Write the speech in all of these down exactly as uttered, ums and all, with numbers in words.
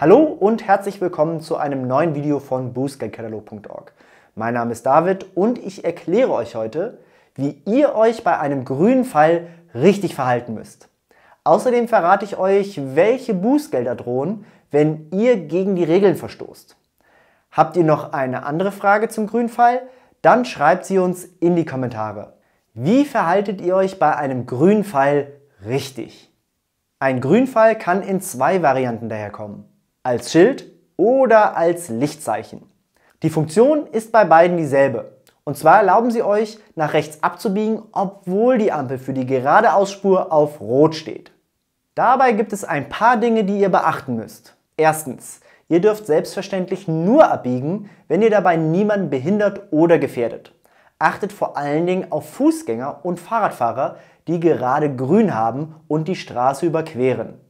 Hallo und herzlich willkommen zu einem neuen Video von Bußgeldkatalog punkt org. Mein Name ist David und ich erkläre euch heute, wie ihr euch bei einem grünen Fall richtig verhalten müsst. Außerdem verrate ich euch, welche Bußgelder drohen, wenn ihr gegen die Regeln verstoßt. Habt ihr noch eine andere Frage zum grünen Fall? Dann schreibt sie uns in die Kommentare. Wie verhaltet ihr euch bei einem grünen Fall richtig? Ein grüner Fall kann in zwei Varianten daherkommen. Als Schild oder als Lichtzeichen. Die Funktion ist bei beiden dieselbe. Und zwar erlauben sie euch, nach rechts abzubiegen, obwohl die Ampel für die Geradeausspur auf Rot steht. Dabei gibt es ein paar Dinge, die ihr beachten müsst. Erstens, ihr dürft selbstverständlich nur abbiegen, wenn ihr dabei niemanden behindert oder gefährdet. Achtet vor allen Dingen auf Fußgänger und Fahrradfahrer, die gerade grün haben und die Straße überqueren.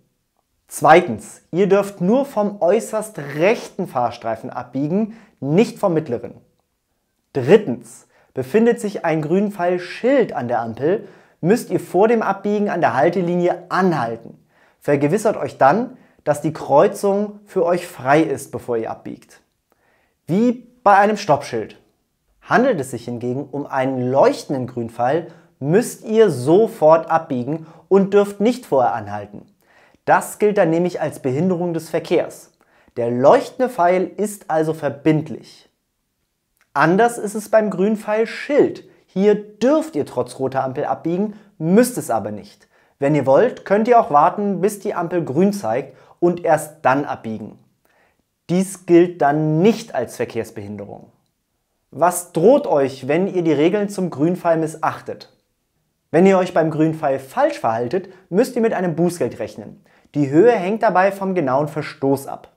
Zweitens, ihr dürft nur vom äußerst rechten Fahrstreifen abbiegen, nicht vom mittleren. Drittens, befindet sich ein grüner Pfeil Schild an der Ampel, müsst ihr vor dem Abbiegen an der Haltelinie anhalten. Vergewissert euch dann, dass die Kreuzung für euch frei ist, bevor ihr abbiegt. Wie bei einem Stoppschild. Handelt es sich hingegen um einen leuchtenden grünen Pfeil, müsst ihr sofort abbiegen und dürft nicht vorher anhalten. Das gilt dann nämlich als Behinderung des Verkehrs. Der leuchtende Pfeil ist also verbindlich. Anders ist es beim grünen Pfeil Schild. Hier dürft ihr trotz roter Ampel abbiegen, müsst es aber nicht. Wenn ihr wollt, könnt ihr auch warten, bis die Ampel grün zeigt und erst dann abbiegen. Dies gilt dann nicht als Verkehrsbehinderung. Was droht euch, wenn ihr die Regeln zum grünen Pfeil missachtet? Wenn ihr euch beim grünen Pfeil falsch verhaltet, müsst ihr mit einem Bußgeld rechnen. Die Höhe hängt dabei vom genauen Verstoß ab.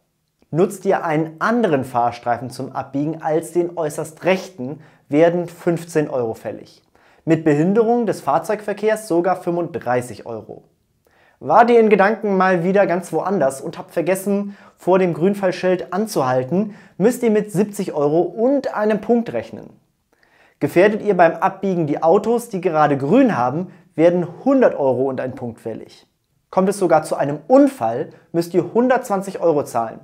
Nutzt ihr einen anderen Fahrstreifen zum Abbiegen als den äußerst rechten, werden fünfzehn Euro fällig. Mit Behinderung des Fahrzeugverkehrs sogar fünfunddreißig Euro. Wart ihr in Gedanken mal wieder ganz woanders und habt vergessen, vor dem Grünpfeilschild anzuhalten, müsst ihr mit siebzig Euro und einem Punkt rechnen. Gefährdet ihr beim Abbiegen die Autos, die gerade grün haben, werden hundert Euro und ein Punkt fällig. Kommt es sogar zu einem Unfall, müsst ihr hundertzwanzig Euro zahlen.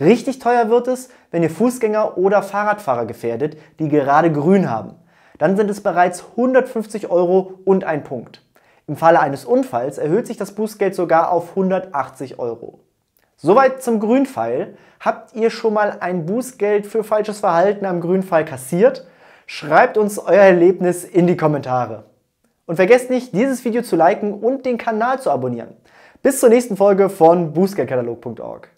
Richtig teuer wird es, wenn ihr Fußgänger oder Fahrradfahrer gefährdet, die gerade grün haben. Dann sind es bereits hundertfünfzig Euro und ein Punkt. Im Falle eines Unfalls erhöht sich das Bußgeld sogar auf hundertachtzig Euro. Soweit zum grünen Pfeil. Habt ihr schon mal ein Bußgeld für falsches Verhalten am grünen Pfeil kassiert? Schreibt uns euer Erlebnis in die Kommentare. Und vergesst nicht, dieses Video zu liken und den Kanal zu abonnieren. Bis zur nächsten Folge von Bußgeldkatalog punkt org.